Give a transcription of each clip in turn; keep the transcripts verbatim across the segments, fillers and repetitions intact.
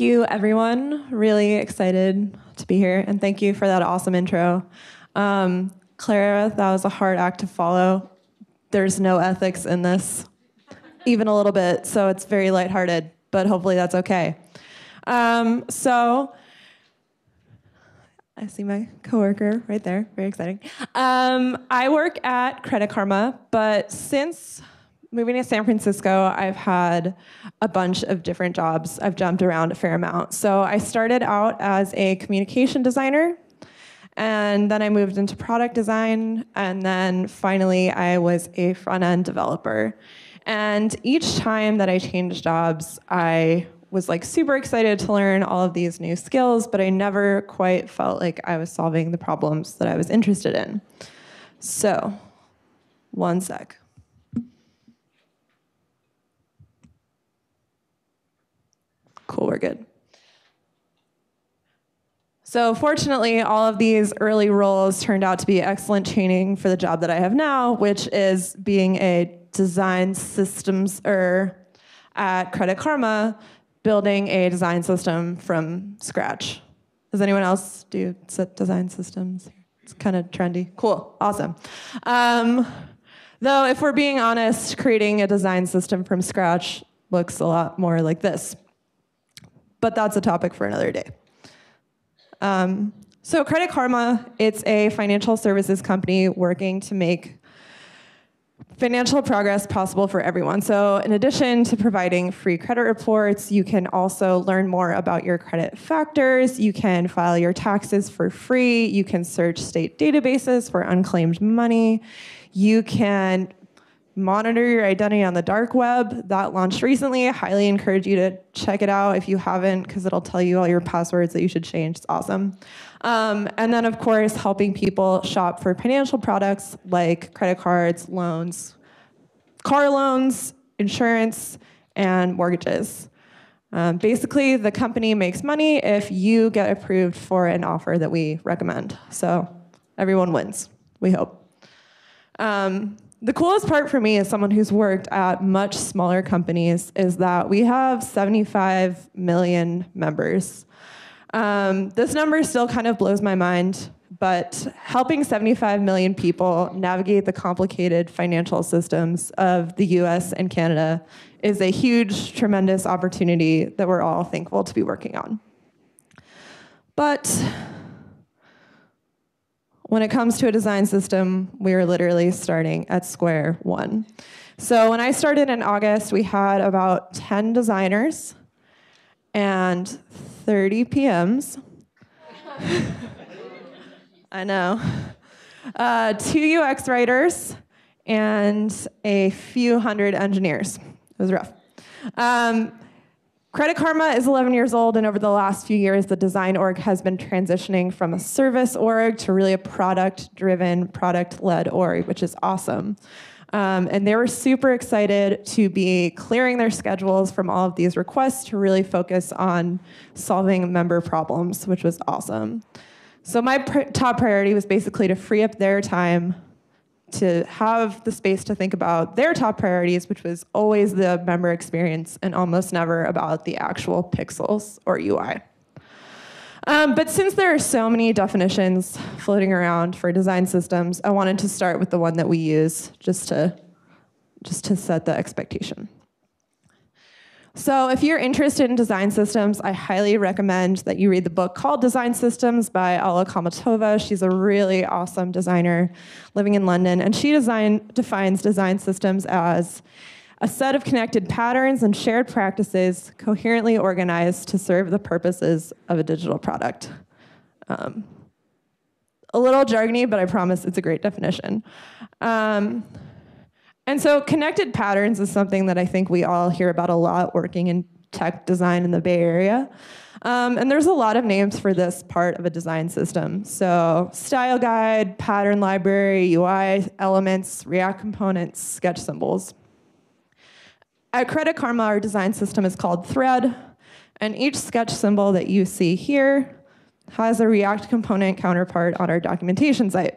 Thank you, everyone. Really excited to be here, and thank you for that awesome intro. Um, Clara, that was a hard act to follow. There's no ethics in this, even a little bit, so it's very lighthearted, but hopefully that's okay. Um, so, I see my coworker right there, very exciting. Um, I work at Credit Karma, but since moving to San Francisco, I've had a bunch of different jobs. I've jumped around a fair amount. So I started out as a communication designer, and then I moved into product design, and then finally I was a front-end developer. And each time that I changed jobs, I was like super excited to learn all of these new skills, but I never quite felt like I was solving the problems that I was interested in. So, one sec. Cool, we're good. So fortunately, all of these early roles turned out to be excellent training for the job that I have now, which is being a design systems-er at Credit Karma, building a design system from scratch. Does anyone else do design systems? It's kind of trendy. Cool, awesome. Um, though if we're being honest, creating a design system from scratch looks a lot more like this. But that's a topic for another day. Um, so Credit Karma, it's a financial services company working to make financial progress possible for everyone. So in addition to providing free credit reports, you can also learn more about your credit factors, you can file your taxes for free, you can search state databases for unclaimed money, you can monitor your identity on the dark web. That launched recently. I highly encourage you to check it out if you haven't, because it'll tell you all your passwords that you should change. It's awesome. Um, and then, of course, helping people shop for financial products like credit cards, loans, car loans, insurance, and mortgages. Um, basically, the company makes money if you get approved for an offer that we recommend. So everyone wins, we hope. Um, The coolest part for me as someone who's worked at much smaller companies is that we have seventy-five million members. Um, this number still kind of blows my mind, but helping seventy-five million people navigate the complicated financial systems of the U S and Canada is a huge, tremendous opportunity that we're all thankful to be working on. But when it comes to a design system, we are literally starting at square one. So when I started in August, we had about ten designers and thirty P Ms. I know. Uh, two U X writers and a few hundred engineers. It was rough. Um, Credit Karma is eleven years old, and over the last few years, the design org has been transitioning from a service org to really a product-driven, product-led org, which is awesome. Um, and they were super excited to be clearing their schedules from all of these requests to really focus on solving member problems, which was awesome. So my pr- top priority was basically to free up their time to have the space to think about their top priorities, which was always the member experience and almost never about the actual pixels or U I. Um, but since there are so many definitions floating around for design systems, I wanted to start with the one that we use just to, just to set the expectation. So if you're interested in design systems, I highly recommend that you read the book called Design Systems by Alla Kamatova. She's a really awesome designer living in London, and she design, defines design systems as a set of connected patterns and shared practices coherently organized to serve the purposes of a digital product. Um, a little jargony, but I promise it's a great definition. Um, And so connected patterns is something that I think we all hear about a lot working in tech design in the Bay Area. Um, and there's a lot of names for this part of a design system. So style guide, pattern library, U I elements, React components, sketch symbols. At Credit Karma, our design system is called Thread. And each sketch symbol that you see here has a React component counterpart on our documentation site.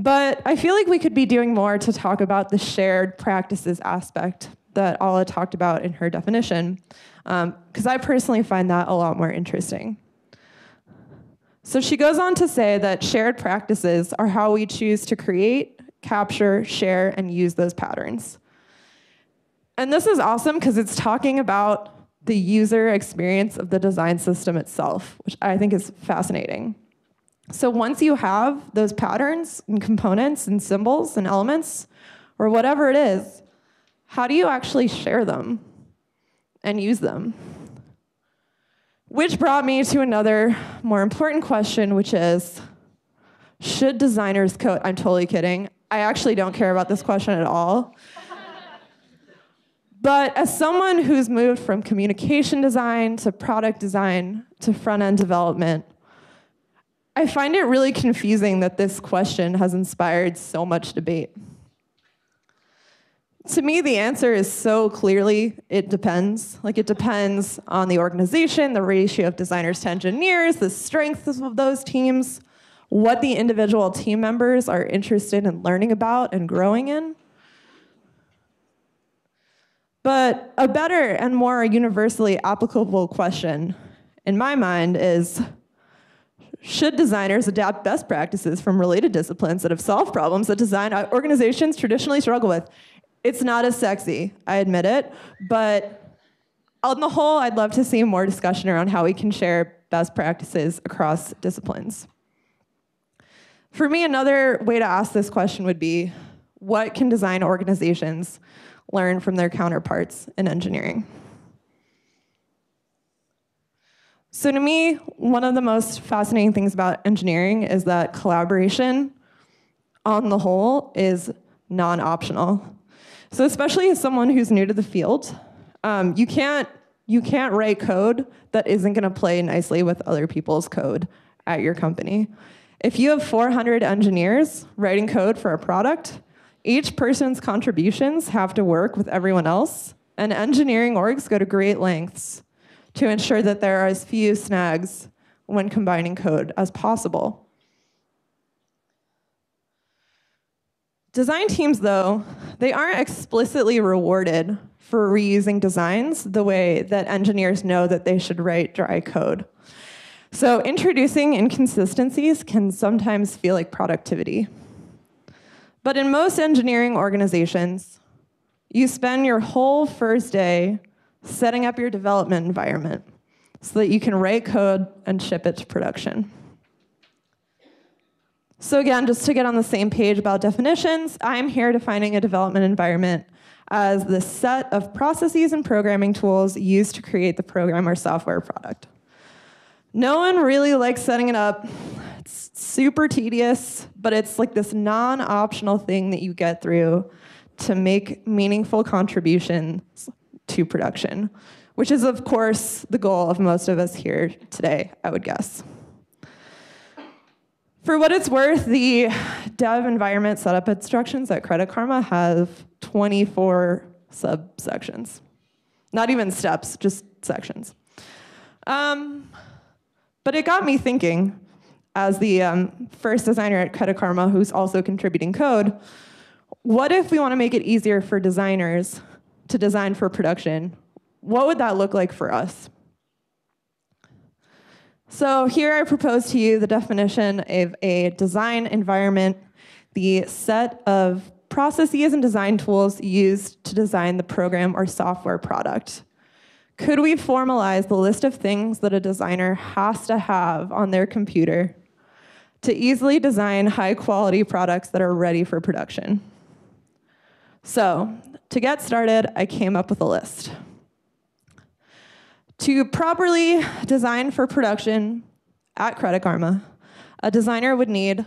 But I feel like we could be doing more to talk about the shared practices aspect that Alla talked about in her definition, because um, I personally find that a lot more interesting. So she goes on to say that shared practices are how we choose to create, capture, share, and use those patterns. And this is awesome because it's talking about the user experience of the design system itself, which I think is fascinating. So once you have those patterns and components and symbols and elements, or whatever it is, how do you actually share them and use them? Which brought me to another more important question, which is, should designers code? I'm totally kidding. I actually don't care about this question at all. But as someone who's moved from communication design to product design to front-end development, I find it really confusing that this question has inspired so much debate. To me, the answer is so clearly, it depends. Like, it depends on the organization, the ratio of designers to engineers, the strengths of those teams, what the individual team members are interested in learning about and growing in. But a better and more universally applicable question, in my mind, is, should designers adapt best practices from related disciplines that have solved problems that design organizations traditionally struggle with? It's not as sexy, I admit it, but on the whole, I'd love to see more discussion around how we can share best practices across disciplines. For me, another way to ask this question would be, what can design organizations learn from their counterparts in engineering? So to me, one of the most fascinating things about engineering is that collaboration, on the whole, is non-optional. So especially as someone who's new to the field, um, you can't, you can't write code that isn't going to play nicely with other people's code at your company. If you have four hundred engineers writing code for a product, each person's contributions have to work with everyone else, and engineering orgs go to great lengths to ensure that there are as few snags when combining code as possible. Design teams, though, they aren't explicitly rewarded for reusing designs the way that engineers know that they should write dry code. So introducing inconsistencies can sometimes feel like productivity. But in most engineering organizations, you spend your whole first day setting up your development environment so that you can write code and ship it to production. So again, just to get on the same page about definitions, I'm here defining a development environment as the set of processes and programming tools used to create the program or software product. No one really likes setting it up. It's super tedious, but it's like this non-optional thing that you get through to make meaningful contributions to production, which is, of course, the goal of most of us here today, I would guess. For what it's worth, the dev environment setup instructions at Credit Karma have twenty-four subsections. Not even steps, just sections. Um, but it got me thinking, as the um, first designer at Credit Karma who's also contributing code, what if we want to make it easier for designers to design for production? What would that look like for us? So here I propose to you the definition of a design environment, the set of processes and design tools used to design the program or software product. Could we formalize the list of things that a designer has to have on their computer to easily design high-quality products that are ready for production? So to get started, I came up with a list. To properly design for production at Credit Karma, a designer would need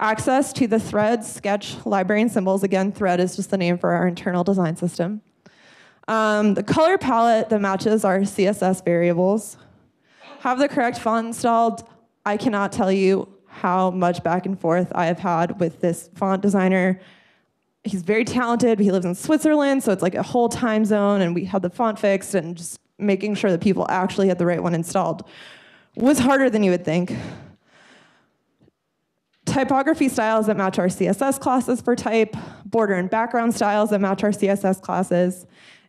access to the Thread, Sketch, library, and symbols. Again, Thread is just the name for our internal design system. Um, the color palette that matches our C S S variables. Have the correct font installed. I cannot tell you how much back and forth I have had with this font designer. He's very talented, but he lives in Switzerland, so it's like a whole time zone, and we had the font fixed, and just making sure that people actually had the right one installed was harder than you would think. typography styles that match our C S S classes for type, border and background styles that match our C S S classes,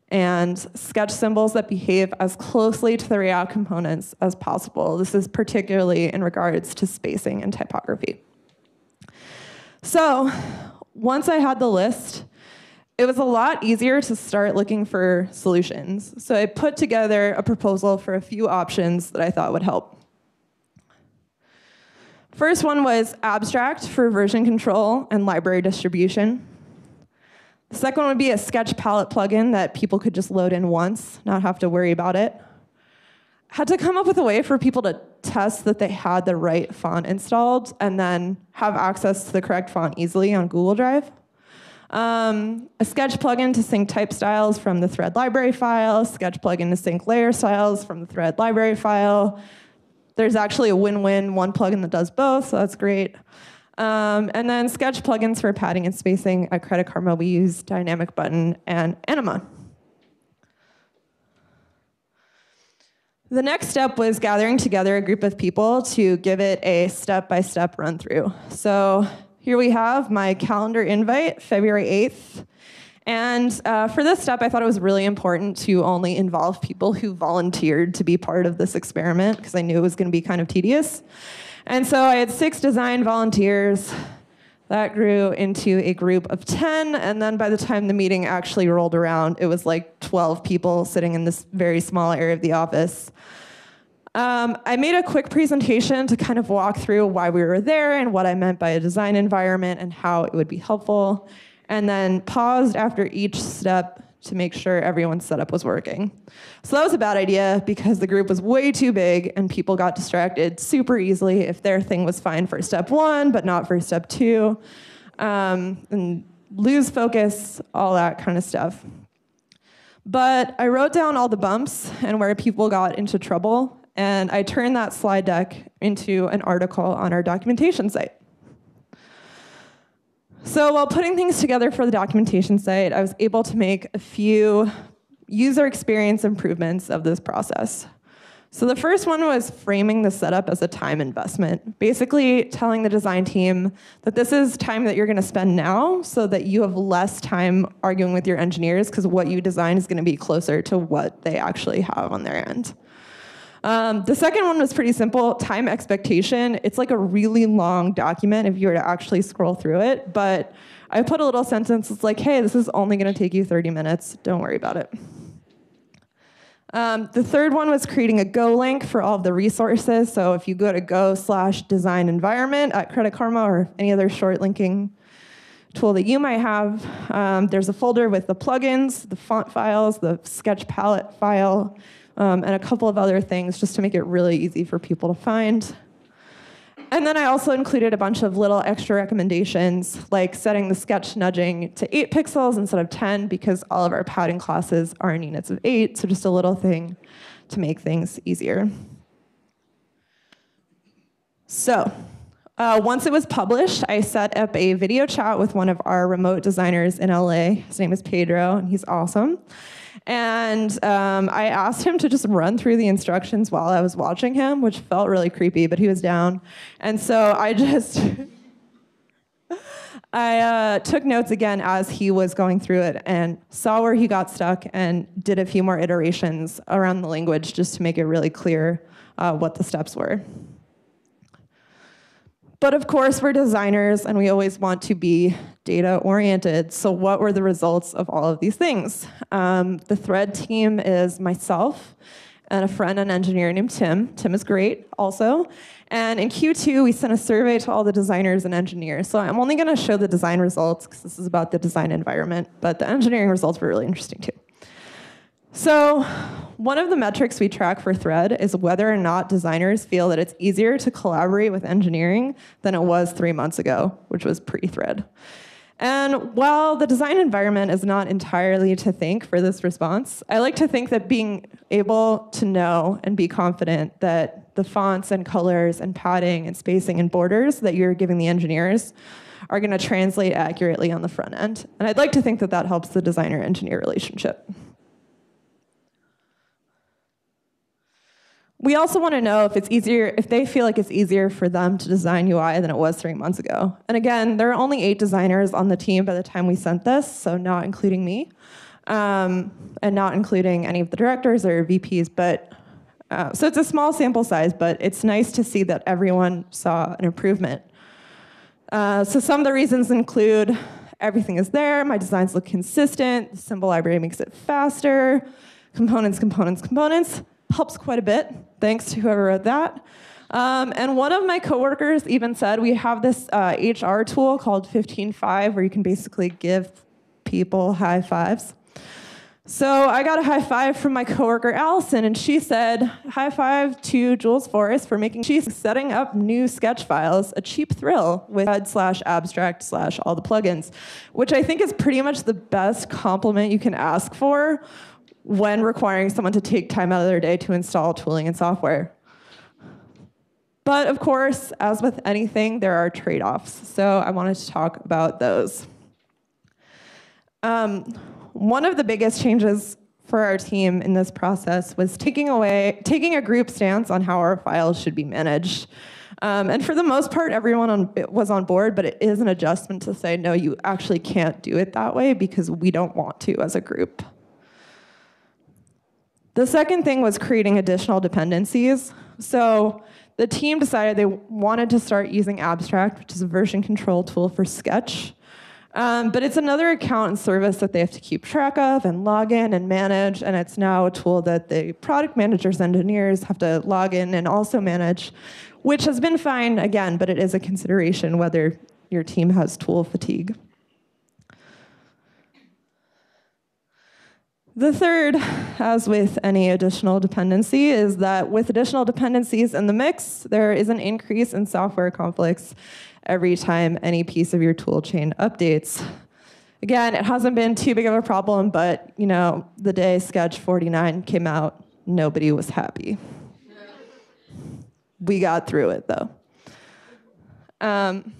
and sketch symbols that behave as closely to the React components as possible. This is particularly in regards to spacing and typography. So once I had the list, it was a lot easier to start looking for solutions. So I put together a proposal for a few options that I thought would help. First one was Abstract for version control and library distribution. The second one would be a Sketch palette plugin that people could just load in once, not have to worry about it. Had to come up with a way for people to test that they had the right font installed and then have access to the correct font easily on Google Drive. Um, a Sketch plugin to sync type styles from the Thread library file, Sketch plugin to sync layer styles from the Thread library file. There's actually a win-win, one plugin that does both, so that's great. Um, and then Sketch plugins for padding and spacing. At Credit Karma, we use Dynamic Button and Anima. The next step was gathering together a group of people to give it a step-by-step run-through. So here we have my calendar invite, February eighth. And uh, for this step, I thought it was really important to only involve people who volunteered to be part of this experiment, because I knew it was going to be kind of tedious. And so I had six design volunteers. That grew into a group of ten. And then by the time the meeting actually rolled around, it was like twelve people sitting in this very small area of the office. Um, I made a quick presentation to kind of walk through why we were there and what I meant by a design environment and how it would be helpful, and then paused after each step to make sure everyone's setup was working. So that was a bad idea because the group was way too big and people got distracted super easily if their thing was fine for step one but not for step two, um, and lose focus, all that kind of stuff. But I wrote down all the bumps and where people got into trouble, and I turned that slide deck into an article on our documentation site. So while putting things together for the documentation site, I was able to make a few user experience improvements of this process. So the first one was framing the setup as a time investment, basically telling the design team that this is time that you're going to spend now so that you have less time arguing with your engineers because what you design is going to be closer to what they actually have on their end. Um, the second one was pretty simple, time expectation. It's like a really long document if you were to actually scroll through it, but I put a little sentence that's like, hey, this is only gonna take you thirty minutes, don't worry about it. Um, the third one was creating a Go link for all of the resources, so if you go to go slash design environment at Credit Karma or any other short linking tool that you might have, um, there's a folder with the plugins, the font files, the sketch palette file, Um, and a couple of other things just to make it really easy for people to find. And then I also included a bunch of little extra recommendations, like setting the sketch nudging to eight pixels instead of ten, because all of our padding classes are in units of eight, so just a little thing to make things easier. So uh, once it was published, I set up a video chat with one of our remote designers in L A. His name is Pedro, and he's awesome. And um, I asked him to just run through the instructions while I was watching him, which felt really creepy, but he was down. And so I just, I uh, took notes again as he was going through it and saw where he got stuck and did a few more iterations around the language just to make it really clear uh, what the steps were. But of course, we're designers and we always want to be data oriented. So what were the results of all of these things? Um, the Thread team is myself and a friend, an engineer named Tim. Tim is great also. And in Q two, we sent a survey to all the designers and engineers. So I'm only going to show the design results because this is about the design environment, but the engineering results were really interesting too. So one of the metrics we track for Thread is whether or not designers feel that it's easier to collaborate with engineering than it was three months ago, which was pre-Thread. And while the design environment is not entirely to thank for this response, I like to think that being able to know and be confident that the fonts and colors and padding and spacing and borders that you're giving the engineers are going to translate accurately on the front end. And I'd like to think that that helps the designer-engineer relationship. We also want to know if it's easier, if they feel like it's easier for them to design U I than it was three months ago. And again, there are only eight designers on the team by the time we sent this, so not including me, um, and not including any of the directors or V Ps. But uh, so it's a small sample size, but it's nice to see that everyone saw an improvement. Uh, so some of the reasons include everything is there, my designs look consistent, the symbol library makes it faster, components, components, components. Helps quite a bit, thanks to whoever wrote that. Um, and one of my coworkers even said, we have this uh, H R tool called fifteen point five where you can basically give people high fives. So I got a high five from my coworker Allison, and she said, high five to Jules Forrest for making, she's setting up new Sketch files, a cheap thrill with Thread slash Abstract slash all the plugins, which I think is pretty much the best compliment you can ask for when requiring someone to take time out of their day to install tooling and software. But of course, as with anything, there are trade-offs. So I wanted to talk about those. Um, one of the biggest changes for our team in this process was taking away, taking a group stance on how our files should be managed. Um, and for the most part, everyone on, was on board, but it is an adjustment to say, no, you actually can't do it that way because we don't want to as a group. The second thing was creating additional dependencies. So the team decided they wanted to start using Abstract, which is a version control tool for Sketch. Um, but it's another account and service that they have to keep track of and log in and manage. And it's now a tool that the product managers, engineers have to log in and also manage, which has been fine, again, but it is a consideration whether your team has tool fatigue. The third, as with any additional dependency, is that with additional dependencies in the mix, there is an increase in software conflicts every time any piece of your tool chain updates. Again, it hasn't been too big of a problem, but you know, the day Sketch forty-nine came out, nobody was happy. We got through it, though. Um,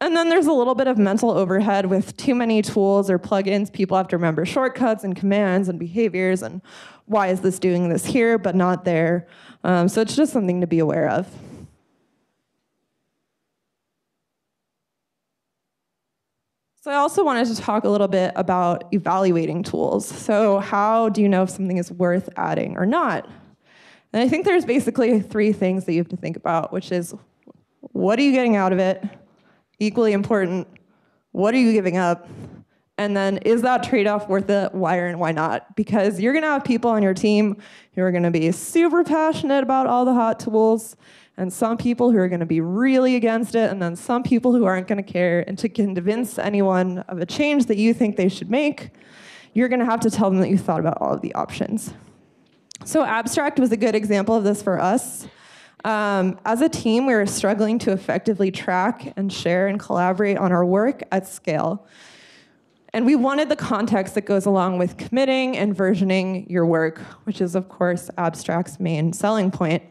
And then there's a little bit of mental overhead with too many tools or plugins. People have to remember shortcuts and commands and behaviors and why is this doing this here but not there. Um, so it's just something to be aware of. So I also wanted to talk a little bit about evaluating tools. So how do you know if something is worth adding or not? And I think there's basically three things that you have to think about, which is what are you getting out of it? Equally important, what are you giving up? And then is that trade-off worth it? Why and why not? Because you're gonna have people on your team who are gonna be super passionate about all the hot tools, and some people who are gonna be really against it, and then some people who aren't gonna care. And to convince anyone of a change that you think they should make, you're gonna have to tell them that you thought about all of the options. So Abstract was a good example of this for us. Um, as a team, we were struggling to effectively track and share and collaborate on our work at scale. And we wanted the context that goes along with committing and versioning your work, which is, of course, Abstract's main selling point.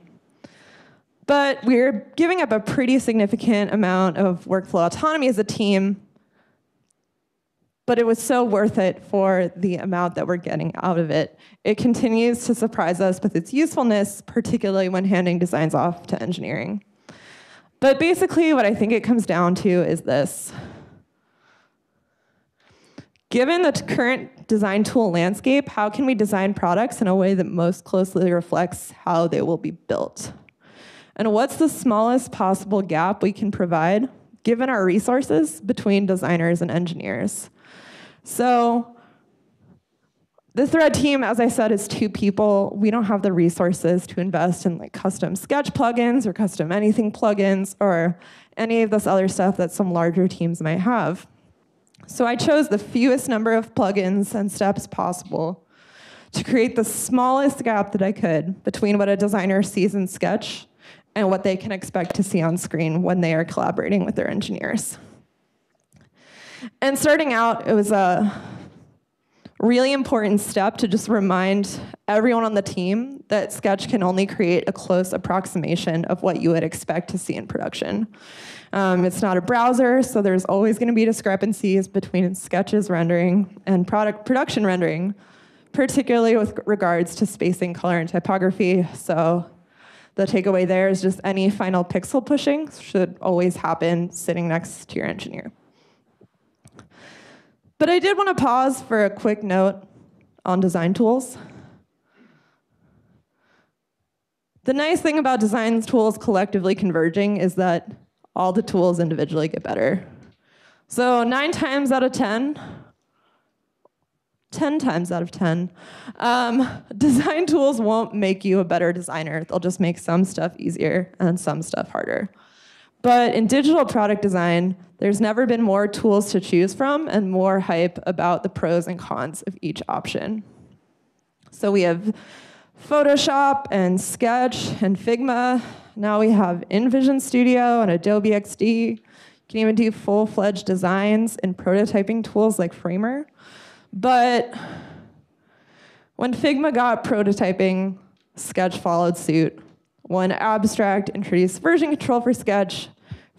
But we were giving up a pretty significant amount of workflow autonomy as a team, but it was so worth it for the amount that we're getting out of it. It continues to surprise us with its usefulness, particularly when handing designs off to engineering. But basically what I think it comes down to is this. Given the current design tool landscape, how can we design products in a way that most closely reflects how they will be built? And what's the smallest possible gap we can provide, given our resources, between designers and engineers? So the Thread team, as I said, is two people. We don't have the resources to invest in like custom Sketch plugins or custom anything plugins or any of this other stuff that some larger teams might have. So I chose the fewest number of plugins and steps possible to create the smallest gap that I could between what a designer sees in Sketch and what they can expect to see on screen when they are collaborating with their engineers. And starting out, it was a really important step to just remind everyone on the team that Sketch can only create a close approximation of what you would expect to see in production. Um, it's not a browser, so there's always going to be discrepancies between Sketch's rendering and product production rendering, particularly with regards to spacing, color, and typography. So the takeaway there is just any final pixel pushing should always happen sitting next to your engineer. But I did want to pause for a quick note on design tools. The nice thing about design tools collectively converging is that all the tools individually get better. So nine times out of ten, ten times out of ten, um, design tools won't make you a better designer. They'll just make some stuff easier and some stuff harder. But in digital product design, there's never been more tools to choose from and more hype about the pros and cons of each option. So we have Photoshop and Sketch and Figma. Now we have InVision Studio and Adobe X D. You can even do full-fledged designs and prototyping tools like Framer. But when Figma got prototyping, Sketch followed suit. When Abstract introduced version control for Sketch,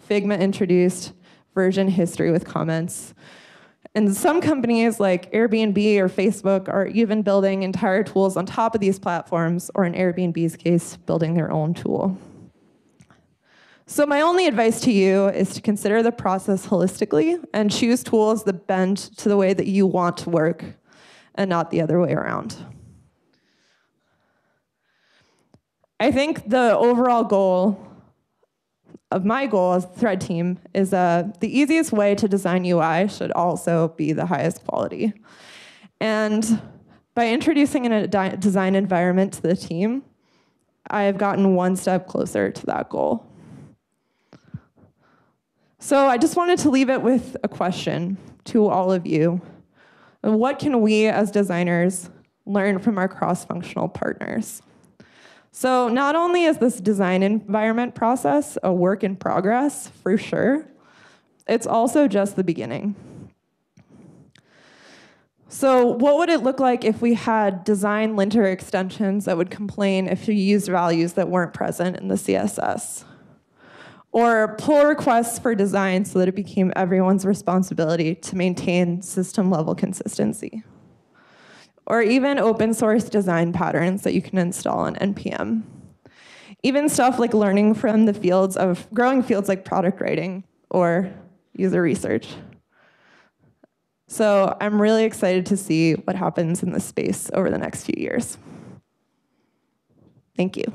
Figma introduced version history with comments. And some companies like Airbnb or Facebook are even building entire tools on top of these platforms, or in Airbnb's case, building their own tool. So my only advice to you is to consider the process holistically and choose tools that bend to the way that you want to work and not the other way around. I think the overall goal of my goal as the Thread team is uh, the easiest way to design U I should also be the highest quality. And by introducing a design environment to the team, I've gotten one step closer to that goal. So I just wanted to leave it with a question to all of you. What can we as designers learn from our cross-functional partners? So not only is this design environment process a work in progress, for sure, it's also just the beginning. So what would it look like if we had design linter extensions that would complain if you used values that weren't present in the C S S? Or pull requests for design so that it became everyone's responsibility to maintain system-level consistency. Or even open-source design patterns that you can install on N P M. Even stuff like learning from the fields of growing fields like product writing or user research. So I'm really excited to see what happens in this space over the next few years. Thank you.